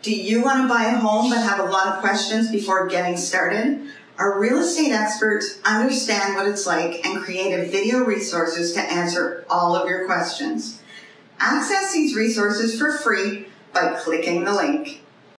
Do you want to buy a home but have a lot of questions before getting started? Our real estate experts understand what it's like and created video resources to answer all of your questions. Access these resources for free by clicking the link.